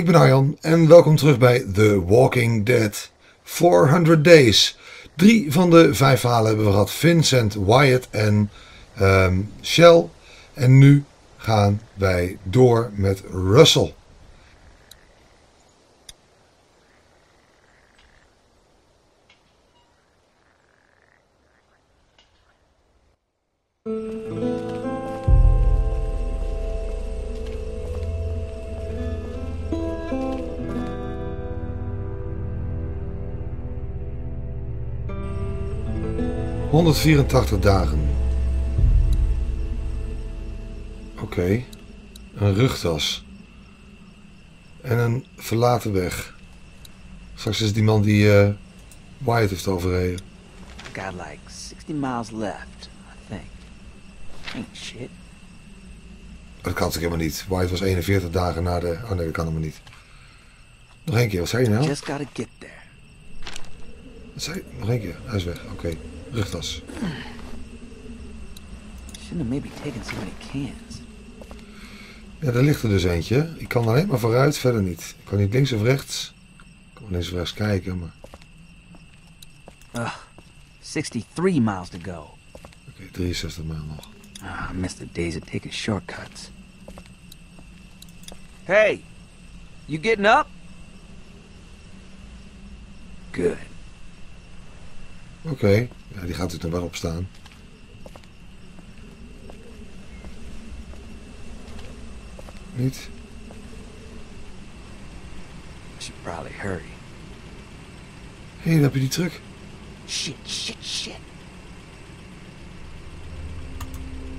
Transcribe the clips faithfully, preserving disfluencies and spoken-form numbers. Ik ben Arjan en welkom terug bij The Walking Dead four hundred Days. Drie van de vijf verhalen hebben we gehad. Vincent, Wyatt en um, Shell. En nu gaan wij door met Russell. honderdvierentachtig dagen. Oké. Okay. Een rugtas. En een verlaten weg. Straks is die man die uh, Wyatt heeft overreden. I got like sixty miles left, I think. Ain't shit. Dat kan toch helemaal niet. Wyatt was eenenveertig dagen na de... Oh nee, dat kan helemaal niet. Nog één keer, wat zei je nou? Just gotta get there. Wat zei je? Nog één keer, hij is weg. Oké. Okay. Rugtas. Ja, daar ligt er dus eentje. Ik kan alleen maar vooruit, verder niet. Ik kan niet links of rechts. Ik kan links of rechts kijken, maar... Ugh, sixty-three miles to go. Oké, okay, drieënzestig mijl nog. Ah, I missed the days of taking shortcuts. Hey, you getting up? Good. Oké, okay. Ja, die gaat er dan wel op staan. Niet? Hé, hey, dan heb je die truck. Shit, shit, shit.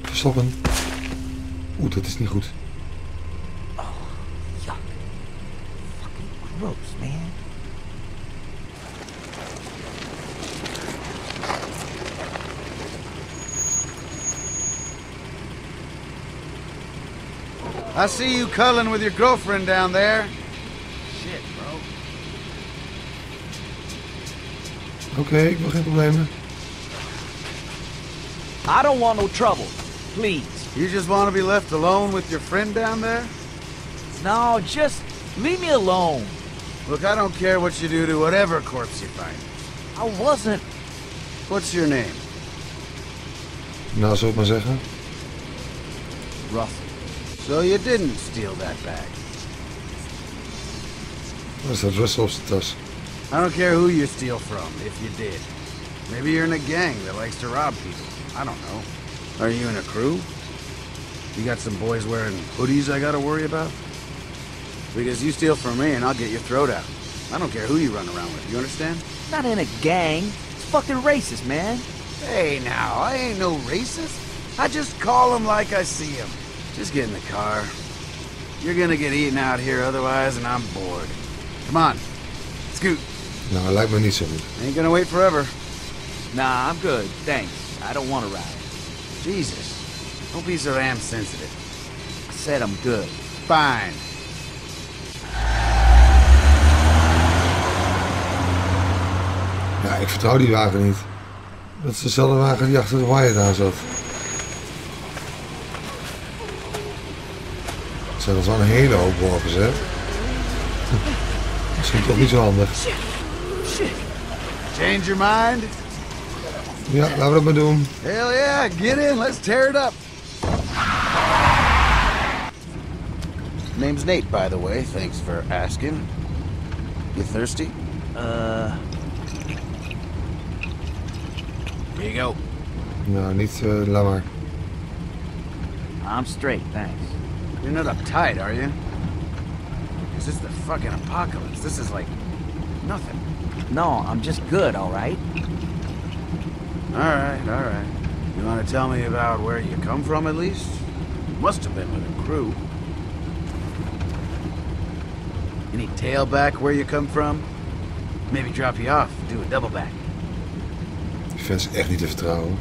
Verstoppen. Oeh, dat is niet goed. Oh, yuck. Fucking gross, man. I see you culling with your girlfriend down there. Shit, bro. Oké, okay, ik wil geen problemen. I don't want no trouble, please. You just want to be left alone with your friend down there? No, just leave me alone. Look, I don't care what you do to whatever corpse you find. I wasn't. What's your name? Nou, zou ik maar zeggen. Russell. So you didn't steal that bag. What's that Russell stuff? I don't care who you steal from, if you did. Maybe you're in a gang that likes to rob people. I don't know. Are you in a crew? You got some boys wearing hoodies I gotta worry about? Because you steal from me and I'll get your throat out. I don't care who you run around with, you understand? Not in a gang. It's fucking racist, man. Hey now, I ain't no racist. I just call them like I see them. Just get in the car. You're gonna get eaten out here otherwise, and I'm bored. Come on, scoot. No, I like my Nissan. Ain't gonna wait forever. Nah, I'm good, thanks. I don't want to ride. Jesus, don't be so damn sensitive. I said I'm good. Fine. Ja, ik vertrouw die wagen niet. Dat is dezelfde wagen die achter de Wyatt aan zat. Dat is wel een hele hoop worpers, hè? Misschien toch niet zo handig. Change your mind? Ja, laten we dat maar doen. Hell yeah, get in, let's tear it up. Name's Nate, by the way. Thanks for asking. You thirsty? Uh. Here you go. Nou, niet uh, laat maar. I'm straight, thanks. You're not uptight, are you? This is the fucking apocalypse. This is like nothing. No, I'm just good, all right? All right, all right. You want to tell me about where you come from, at least? You must have been with a crew. Any tailback where you come from? Maybe drop you off, do a double back. Ik vind ze echt niet te vertrouwen.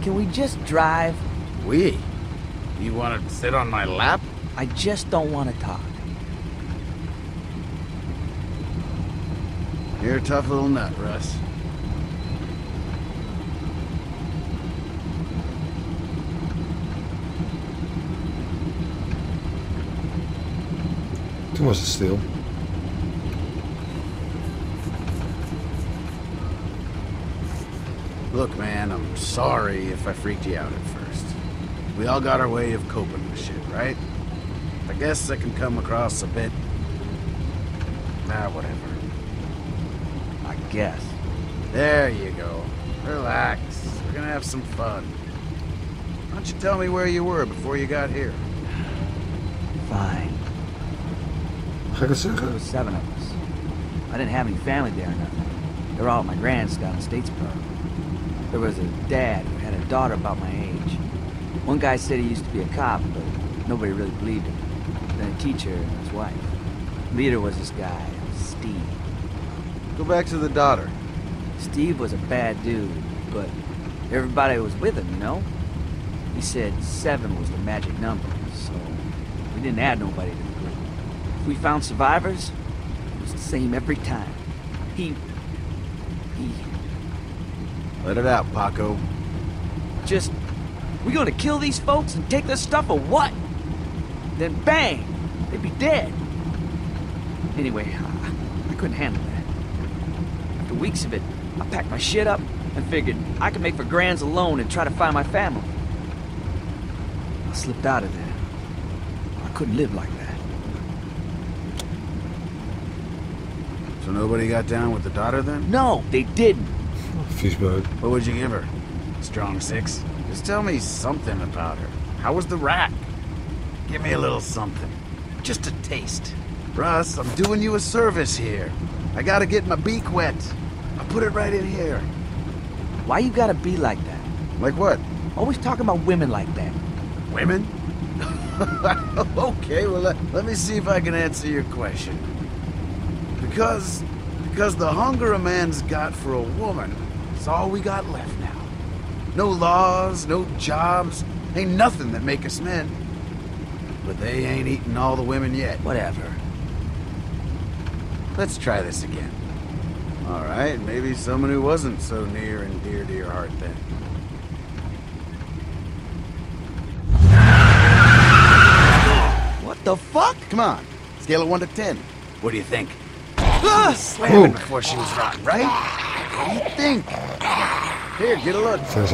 Can we just drive? We? You want to sit on my lap? I just don't want to talk. You're a tough little nut, Russ. Too much to steal. Look, man, I'm sorry if I freaked you out at first. We all got our way of coping with shit, right? I guess I can come across a bit... Nah, whatever. I guess. There you go. Relax. We're gonna have some fun. Why don't you tell me where you were before you got here? Fine. There was seven of us. I didn't have any family there or nothing. They were all at my grand's down in Statesboro. There was a dad who had a daughter about my age. One guy said he used to be a cop, but nobody really believed him. Then a teacher and his wife. The leader was this guy, Steve. Go back to the daughter. Steve was a bad dude, but everybody was with him, you know? He said seven was the magic number, so we didn't add nobody to the group. If we found survivors, it was the same every time. He... he... Let it out, Paco. Just... we gonna kill these folks and take their stuff or what? Then bang! They'd be dead. Anyway, I, I couldn't handle that. After weeks of it, I packed my shit up and figured I could make for Grand's alone and try to find my family. I slipped out of there. I couldn't live like that. So nobody got down with the daughter then? No, they didn't. Fishbone. What would you give her? Strong six? Just tell me something about her. How was the rack? Give me a little something. Just a taste. Russ, I'm doing you a service here. I gotta get my beak wet. I put it right in here. Why you gotta be like that? Like what? Always talking about women like that. Women? Okay, well, let, let me see if I can answer your question. Because... because the hunger a man's got for a woman is all we got left now. No laws, no jobs, ain't nothing that make us men. But they ain't eating all the women yet. Whatever. Let's try this again. All right, maybe someone who wasn't so near and dear to your heart then. What the fuck? Come on, scale of one to ten. What do you think? Ah, slamming before she was rotten, right? What do you think? Here, get a look. Fuck!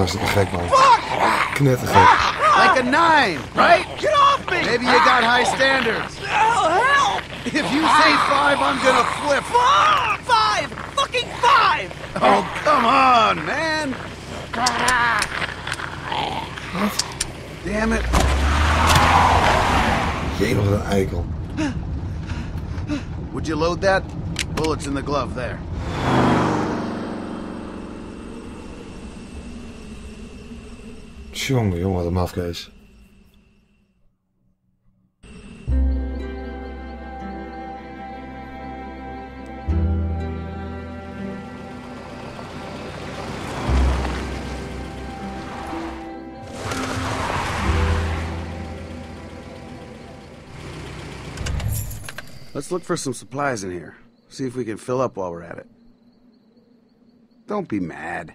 Like a nine, right? Get off me! Maybe you got high standards. Oh, help! If you say five, I'm gonna flip. Fuck! Five! Fucking five! Oh, come on, man! Damn it. Would you load that? Bullets in the glove there. Jongen, jongen, de mafkees. Let's look for some supplies in here. See if we can fill up while we're at it. Don't be mad.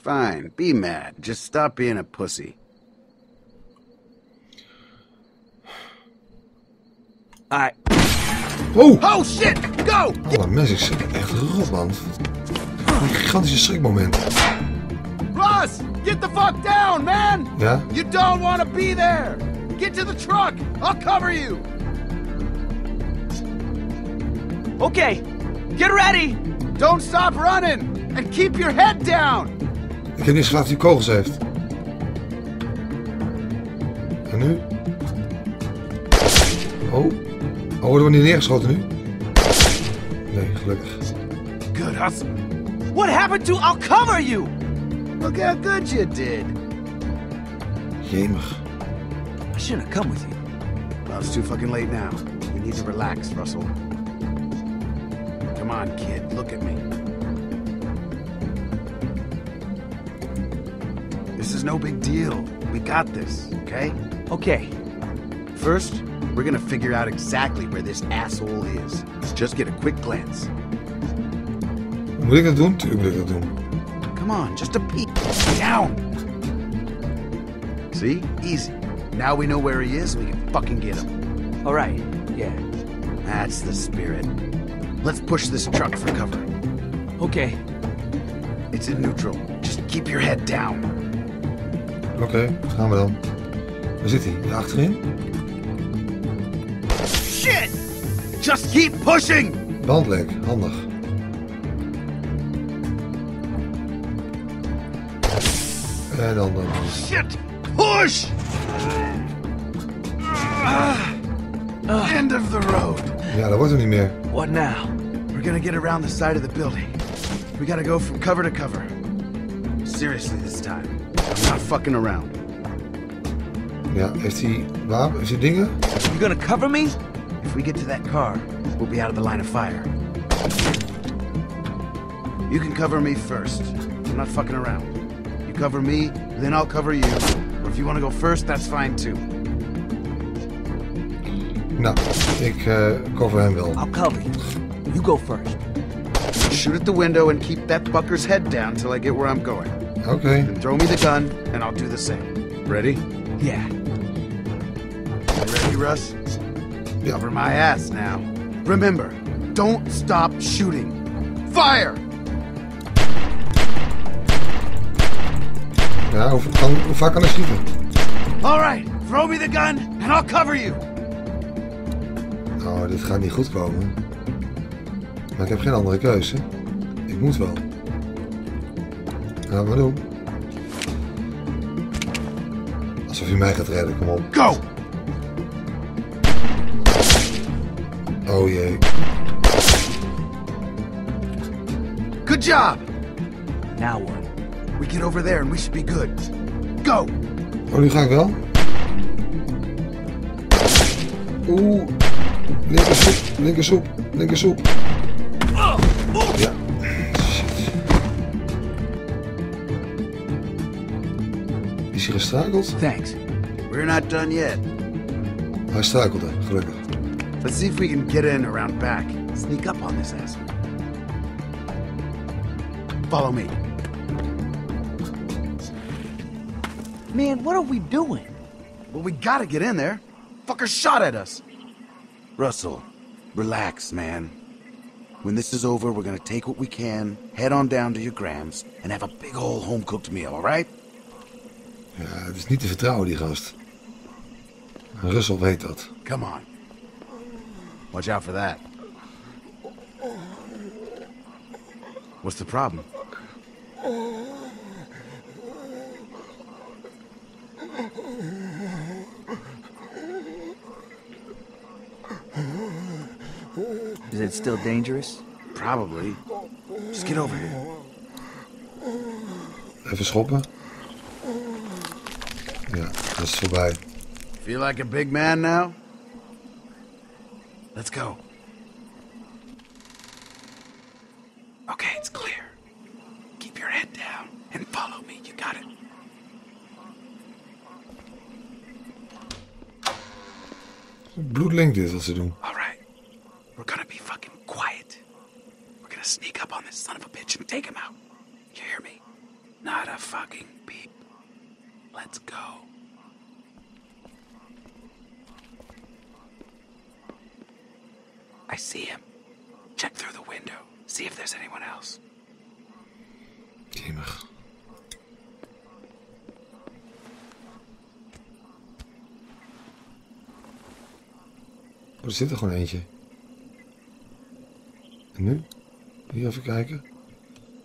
Fine, be mad. Just stop being a pussy. Alright. Oh! Oh shit! Go! Alle mensen zijn echt rot, man. Een gigantische schrikmoment. Russ! Get the fuck down, man! Ja? You don't want to be there! Get to the truck! I'll cover you! Okay, get ready! Don't stop running! And keep your head down! Ik heb niet gelaten die kogels heeft. En nu? Oh. Oh, worden we niet neergeschoten nu? Nee, gelukkig. Good hustle. What happened to I'll cover you? Look how good you did. Jemig. I shouldn't have come with you. Well, it's too fucking late now. We need to relax, Russell. Come on, kid, look at me. This is no big deal. We got this, okay? Okay. First, we're gonna figure out exactly where this asshole is. Just get a quick glance. Moet ik dat doen? Tuurlijk moet ik dat doen. Come on, just a peek. Down! See? Easy. Now we know where he is, we can fucking get him. All right, yeah. That's the spirit. Let's push this truck for cover. Okay. It's in neutral. Just keep your head down. Oké, okay, gaan we dan. Waar zit hij? Hier achterin? Shit! Just keep pushing! Bandlek, handig. En dan dan. Shit! Push! Uh, uh. End of the road. Ja, dat wordt hem niet meer. What now? We're gonna get around the side of the building. We gotta go from cover to cover. Seriously this time. I'm not fucking around. Ja, heeft hij wapen? Heeft hij dingen? You gonna cover me? If we get to that car, we'll be out of the line of fire. You can cover me first. I'm not fucking around. You cover me, then I'll cover you. Or if you want to go first, that's fine too. Nou, ik uh, cover hem wel. I'll cover you. You go first. Shoot at the window and keep that bucker's head down till I get where I'm going. Okay. Then throw me the gun, and I'll do the same. Ready? Yeah. You ready, Russ? Yeah. Cover my ass now. Remember, don't stop shooting. Fire! Ja, hoe, kan, hoe vaak kan ik schieten? All right, throw me the gun, and I'll cover you. Nou, dit gaat niet goed komen. Maar ik heb geen andere keuze. Ik moet wel. Gaan we doen. Alsof je mij gaat redden, kom op. Go! Oh jee. Good job! Now what? We get over there and we should be good. Go! Oh, nu ga ik wel. Oeh. Linkersoep, linkersoep, linkersoep. Ja. Shit. Is hij gestruikeld? Thanks. We're not done yet. Hij struikelde, gelukkig. Let's see if we can get in around back. Sneak up on this asshole. Follow me. Man, what are we doing? Well, we gotta get in there. Fucker shot at us. Russell, relax, man. When this is over, we're gonna take what we can, head on down to your grams, and have a big old home-cooked meal, alright? Ja, het is niet te vertrouwen, die gast. Russell weet dat. Come on. Watch out for that. What's the problem? Is it still dangerous? Probably. Just get over here. Even schoppen. Ja, dat is voorbij. Feel like a big man now? Let's go. Okay, it's clear. Keep your head down and follow me. You got it. Bloedlink dit wat ze doen. All right. We're gonna be fucking quiet. We're gonna sneak up on this son of a bitch and take him out. You hear me? Not a fucking peep. Let's go. I see him. Check through the window. See if there's anyone else. Jemig. Oh, er zit er gewoon eentje. En nu? Hier even kijken.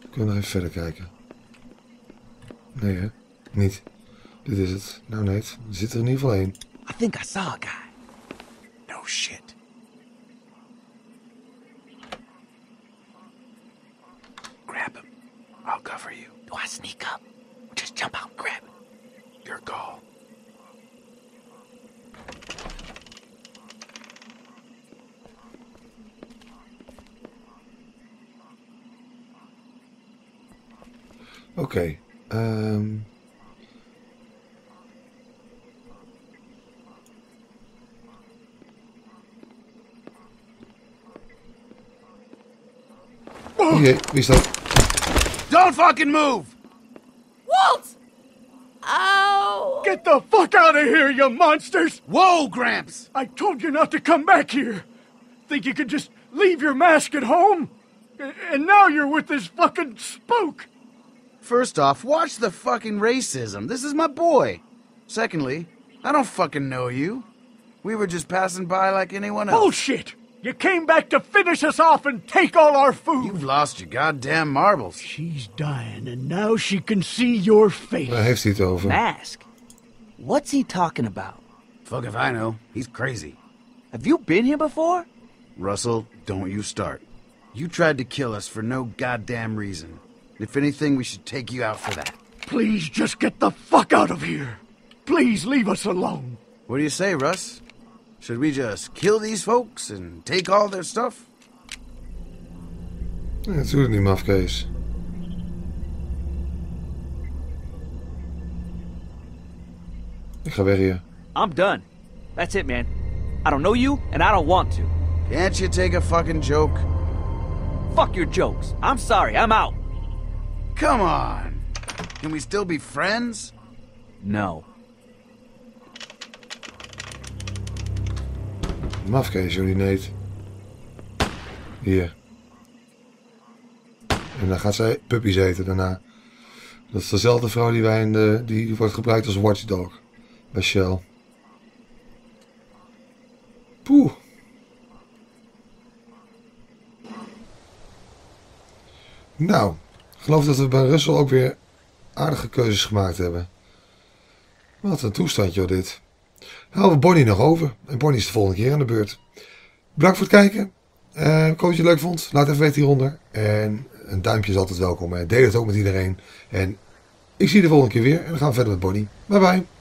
We kunnen nog even verder kijken. Nee, hè? Niet. Dit is het. Nou, nee. Er zit er in ieder geval één. I think I saw a guy. No shit. I'll cover you. Do I sneak up? Just jump out and grab it. Your call. Okay. Um. Okay, we start. Don't fucking move! Walt! Oh! Get the fuck out of here, you monsters! Whoa, Gramps! I told you not to come back here. Think you could just leave your mask at home? And now you're with this fucking spook! First off, watch the fucking racism. This is my boy. Secondly, I don't fucking know you. We were just passing by like anyone else. Bullshit! You came back to finish us off and take all our food! You've lost your goddamn marbles. She's dying, and now she can see your face. Daar heeft hij het over. Mask? What's he talking about? Fuck if I know. He's crazy. Have you been here before? Russell, don't you start. You tried to kill us for no goddamn reason. If anything, we should take you out for that. Please just get the fuck out of here. Please leave us alone. What do you say, Russ? Should we just kill these folks and take all their stuff? Yeah, doe het niet, mafkees. Ik ga weg hier. I'm done. That's it, man. I don't know you, and I don't want to. Can't you take a fucking joke? Fuck your jokes. I'm sorry. I'm out. Come on. Can we still be friends? No. Mafkees, jullie Nate. Hier. En dan gaat zij puppies eten daarna. Dat is dezelfde vrouw die wij in de, die wordt gebruikt als watchdog bij Shell. Poeh. Nou, ik geloof dat we bij Russell ook weer aardige keuzes gemaakt hebben. Wat een toestand joh dit. Dan houden we Bonnie nog over. En Bonnie is de volgende keer aan de beurt. Bedankt voor het kijken. Uh, ik hoop dat je het leuk vond. Laat even weten hieronder. En een duimpje is altijd welkom. Deel het ook met iedereen. En ik zie je de volgende keer weer. En dan gaan we verder met Bonnie. Bye bye.